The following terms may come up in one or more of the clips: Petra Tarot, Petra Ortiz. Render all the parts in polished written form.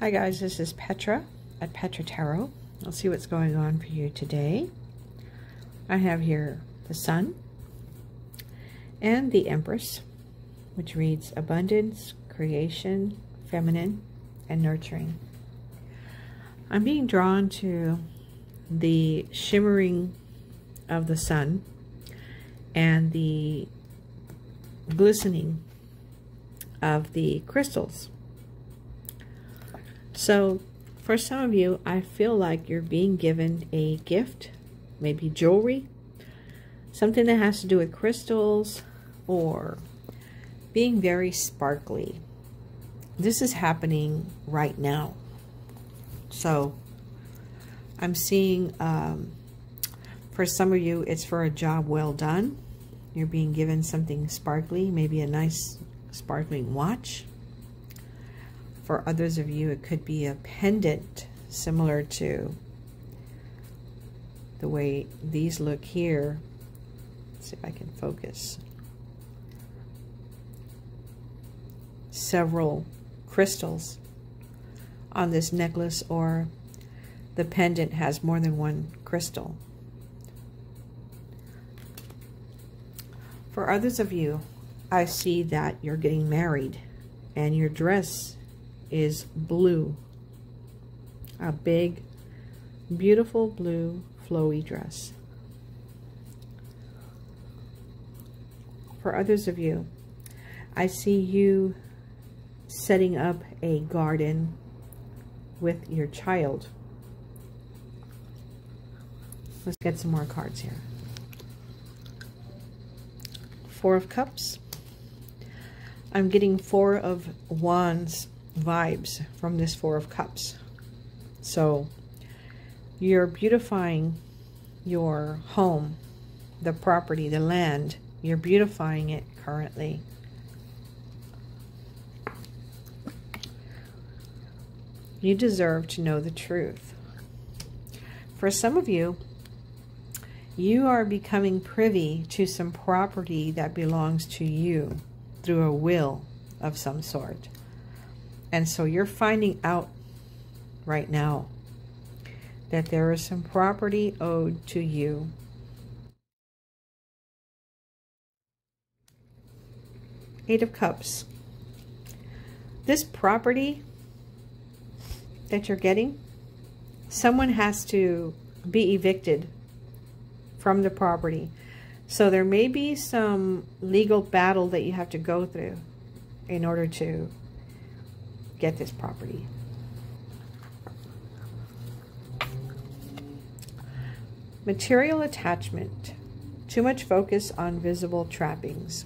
Hi guys, this is Petra at Petra Tarot. I'll see what's going on for you today. I have here the Sun and the Empress, which reads abundance, creation, feminine, and nurturing. I'm being drawn to the shimmering of the sun and the glistening of the crystals. So for some of you, I feel like you're being given a gift, maybe jewelry, something that has to do with crystals or being very sparkly. This is happening right now. So I'm seeing for some of you, it's for a job well done. You're being given something sparkly, maybe a nice sparkling watch. For others of you, it could be a pendant similar to the way these look here. Let's see if I can focus. Several crystals on this necklace, or the pendant has more than one crystal. For others of you, I see that you're getting married and your dress is blue, a big beautiful blue flowy dress. For others of you, I see you setting up a garden with your child. Let's get some more cards here. Four of Cups. I'm getting Four of Wands vibes from this Four of Cups. So you're beautifying your home, the property, the land. You're beautifying it currently. You deserve to know the truth. For some of you, you are becoming privy to some property that belongs to you through a will of some sort. And so you're finding out right now that there is some property owed to you. Eight of Cups. This property that you're getting, someone has to be evicted from the property. So there may be some legal battle that you have to go through in order to get this property. Material attachment. Too much focus on visible trappings.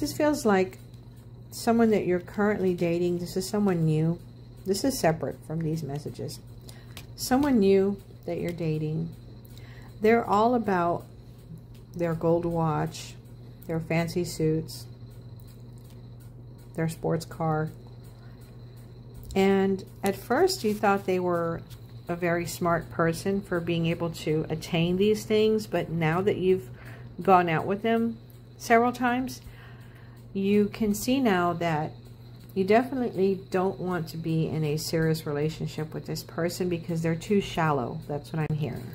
This feels like someone that you're currently dating. This is someone new. This is separate from these messages. Someone new that you're dating. They're all about their gold watch, their fancy suits, their sports car. And at first you thought they were a very smart person for being able to attain these things, but now that you've gone out with them several times, you can see now that you definitely don't want to be in a serious relationship with this person because they're too shallow. That's what I'm hearing.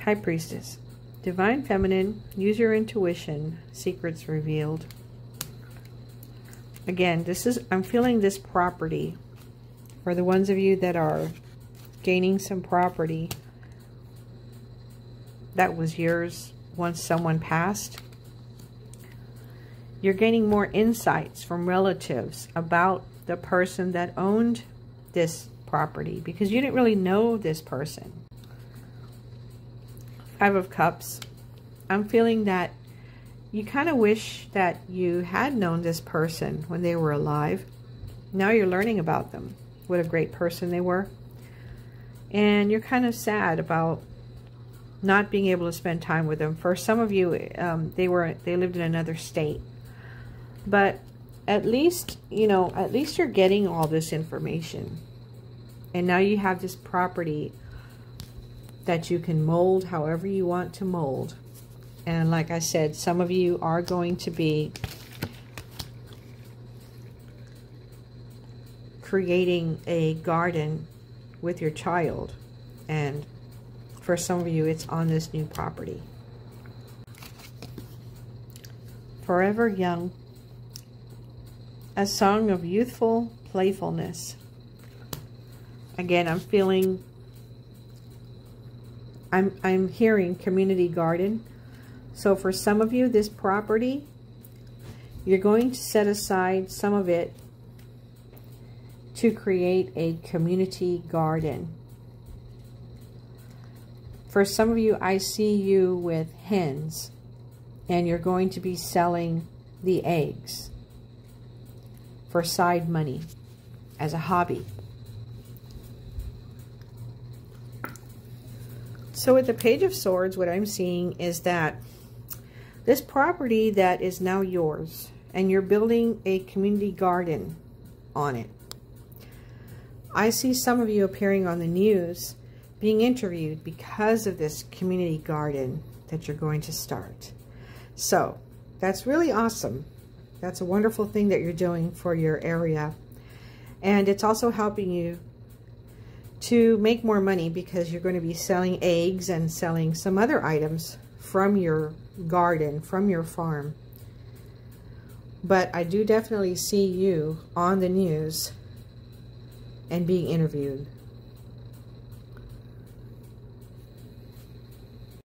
High Priestess. Divine Feminine, use your intuition, secrets revealed. Again, this is, I'm feeling this property. For the ones of you that are gaining some property that was yours once someone passed, you're gaining more insights from relatives about the person that owned this property because you didn't really know this person. Five of Cups. I'm feeling that you kind of wish that you had known this person when they were alive. Now you're learning about them, what a great person they were. And you're kind of sad about not being able to spend time with them. For some of you, they lived in another state. But at least, you know, at least you're getting all this information. And now you have this property that you can mold however you want to mold. And like I said, some of you are going to be creating a garden with your child. And for some of you, it's on this new property. Forever Young. A song of youthful playfulness. Again, I'm feeling, I'm hearing community garden. So for some of you, this property, you're going to set aside some of it to create a community garden. For some of you, I see you with hens, and you're going to be selling the eggs for side money as a hobby. So with the Page of Swords, what I'm seeing is that this property that is now yours, and you're building a community garden on it. I see some of you appearing on the news being interviewed because of this community garden that you're going to start. So that's really awesome. That's a wonderful thing that you're doing for your area. And it's also helping you to make more money because you're going to be selling eggs and selling some other items from your garden, from your farm. But I do definitely see you on the news and being interviewed